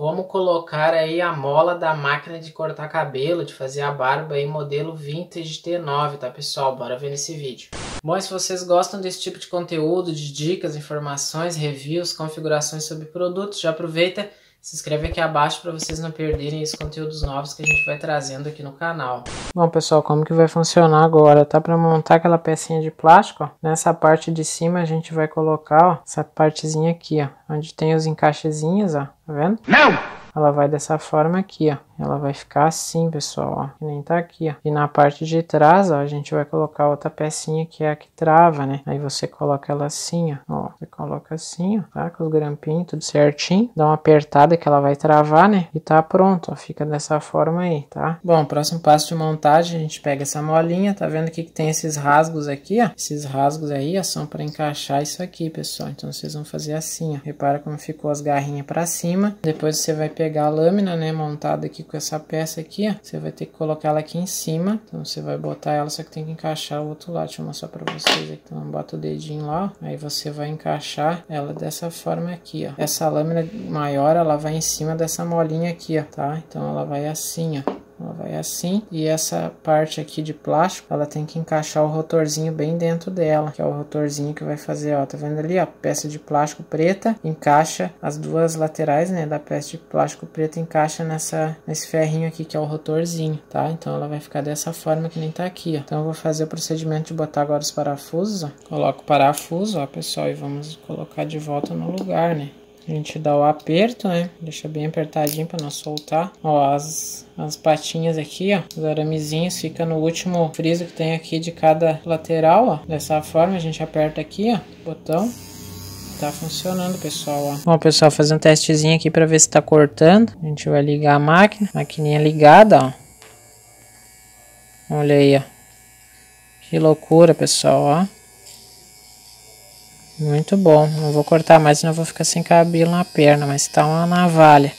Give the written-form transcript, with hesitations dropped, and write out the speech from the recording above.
como colocar aí a mola da máquina de cortar cabelo, de fazer a barba aí, modelo vintage T9, tá pessoal? Bora ver nesse vídeo. Bom, e se vocês gostam desse tipo de conteúdo, de dicas, informações, reviews, configurações sobre produtos, já aproveita, se inscreve aqui abaixo para vocês não perderem esses conteúdos novos que a gente vai trazendo aqui no canal. Bom pessoal, como que vai funcionar agora? Tá para montar aquela pecinha de plástico, ó. Nessa parte de cima a gente vai colocar, ó, essa partezinha aqui, ó, onde tem os encaixezinhos, ó. Tá vendo? Não! Ela vai dessa forma aqui, ó. Ela vai ficar assim, pessoal, ó. Que nem tá aqui, ó. E na parte de trás, ó, a gente vai colocar outra pecinha que é a que trava, né? Aí você coloca ela assim, ó. Você coloca assim, ó. Tá? Com os grampinhos, tudo certinho. Dá uma apertada que ela vai travar, né? E tá pronto, ó. Fica dessa forma aí, tá? Bom, próximo passo de montagem, a gente pega essa molinha. Tá vendo aqui que tem esses rasgos aqui, ó? Esses rasgos aí, ó, são pra encaixar isso aqui, pessoal. Então, vocês vão fazer assim, ó. Repara como ficou as garrinhas pra cima. Depois você vai pegar a lâmina, né, montada aqui com essa peça aqui, ó. Você vai ter que colocar ela aqui em cima. Então você vai botar ela, só que tem que encaixar o outro lado. Deixa eu mostrar pra vocês aqui. Então bota o dedinho lá, ó. Aí você vai encaixar ela dessa forma aqui, ó. Essa lâmina maior, ela vai em cima dessa molinha aqui, ó, tá? Então ela vai assim, ó. Ela vai assim, e essa parte aqui de plástico, ela tem que encaixar o rotorzinho bem dentro dela, que é o rotorzinho que vai fazer, ó, tá vendo ali, ó, peça de plástico preta, encaixa as duas laterais, né, da peça de plástico preta, encaixa nesse ferrinho aqui, que é o rotorzinho, tá? Então ela vai ficar dessa forma que nem tá aqui, ó. Então eu vou fazer o procedimento de botar agora os parafusos, ó. Coloco o parafuso, ó, pessoal, e vamos colocar de volta no lugar, né? A gente dá o aperto, né? Deixa bem apertadinho pra não soltar. Ó, as patinhas aqui, ó. Os aramezinhos ficam no último friso que tem aqui de cada lateral, ó. Dessa forma, a gente aperta aqui, ó. Botão. Tá funcionando, pessoal, ó. Bom, pessoal, fazer um testezinho aqui pra ver se tá cortando. A gente vai ligar a máquina. Maquininha ligada, ó. Olha aí, ó. Que loucura, pessoal, ó. Muito bom, não vou cortar mais, senão eu vou ficar sem cabelo na perna, mas tá uma navalha.